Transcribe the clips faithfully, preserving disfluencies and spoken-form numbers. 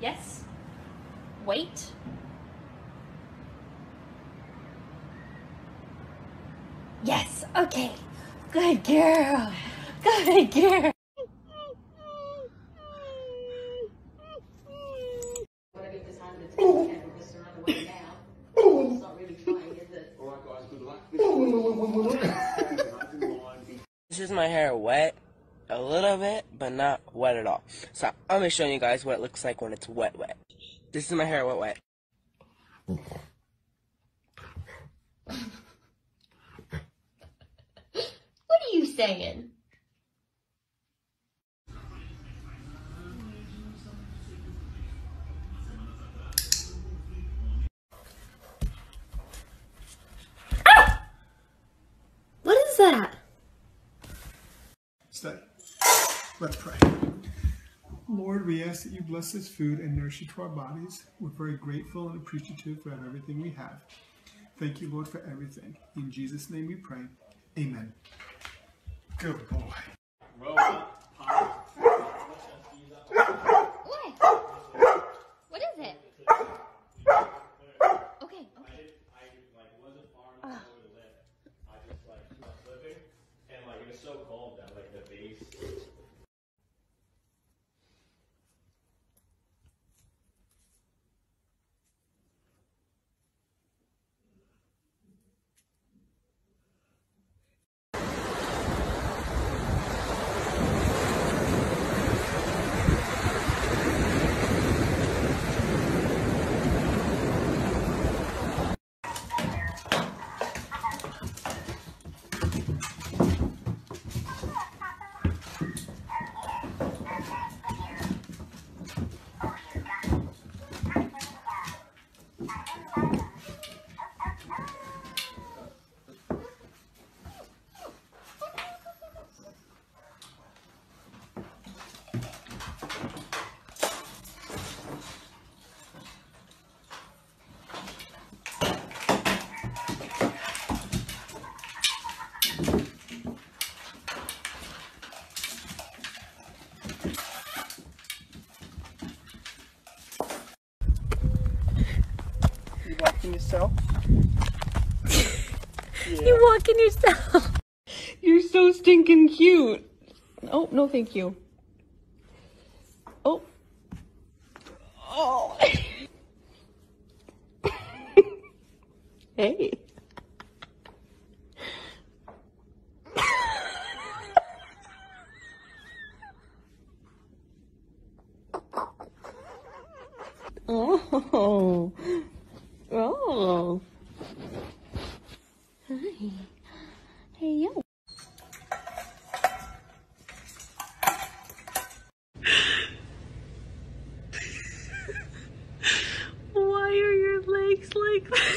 Yes. Wait. Yes. Okay. Good girl. Good girl. This is my hair wet a little bit, but not wet at all. So I'm just showing you guys what it looks like when it's wet wet. This is my hair wet wet. What are you saying? That? Stay. Let's pray. Lord, we ask that you bless this food and nourish it to our bodies. We're very grateful and appreciative for everything we have. Thank you, Lord, for everything. In Jesus' name we pray. Amen. Good boy. Well, so cold that like the base. Yourself. Yeah. You walk in yourself. You're so stinking cute. Oh, no thank you. Oh. Oh. Hey. Oh. Oh. Hi. Hey, yo. Why are your legs like that?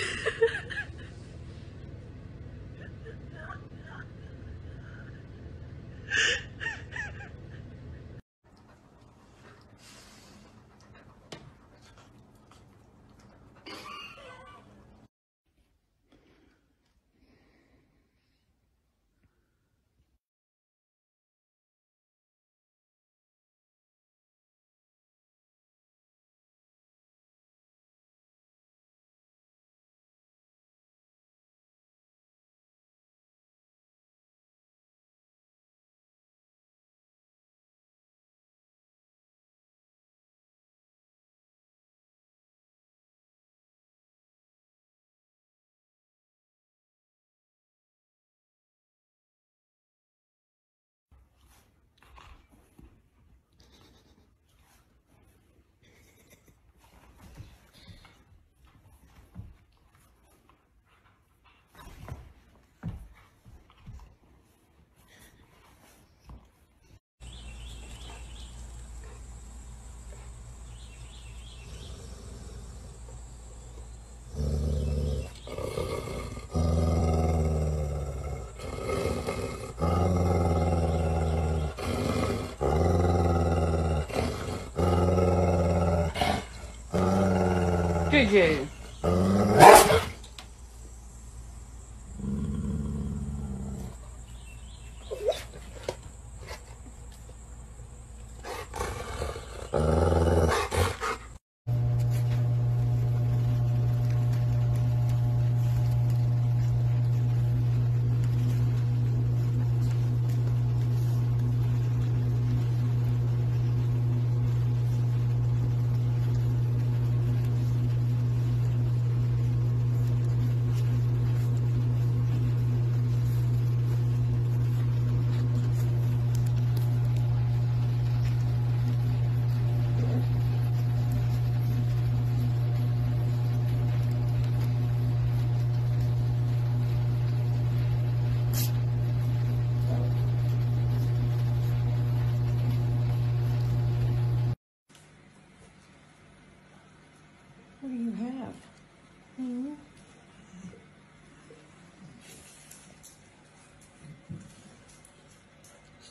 Did you?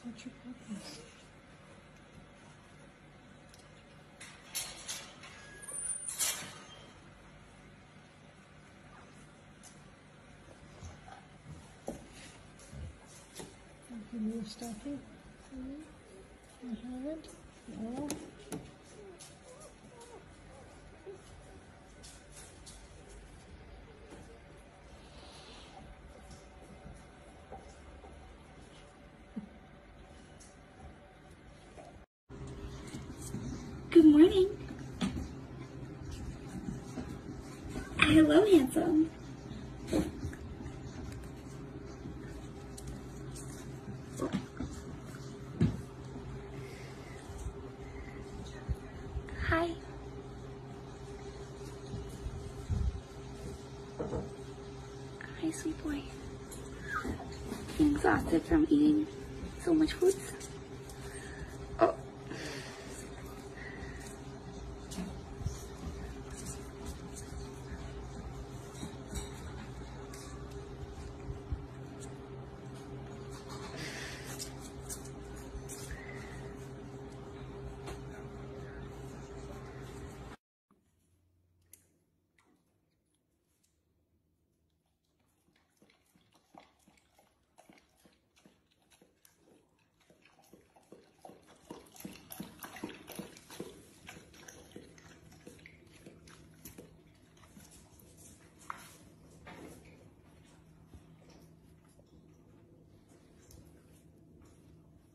What's your problem? Have you moved stuff here? Mm-hmm. You haven't? No. Good morning. Hello, handsome. Hi. Hi, sweet boy. I'm exhausted from eating so much food. Oh.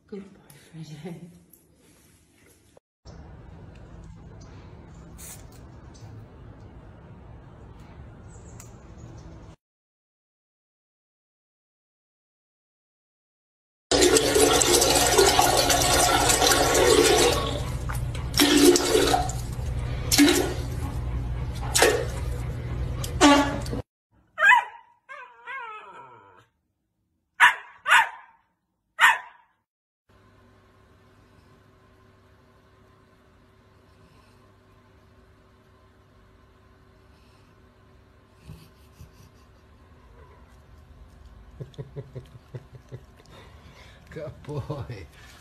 Good boy, Friday. Good boy.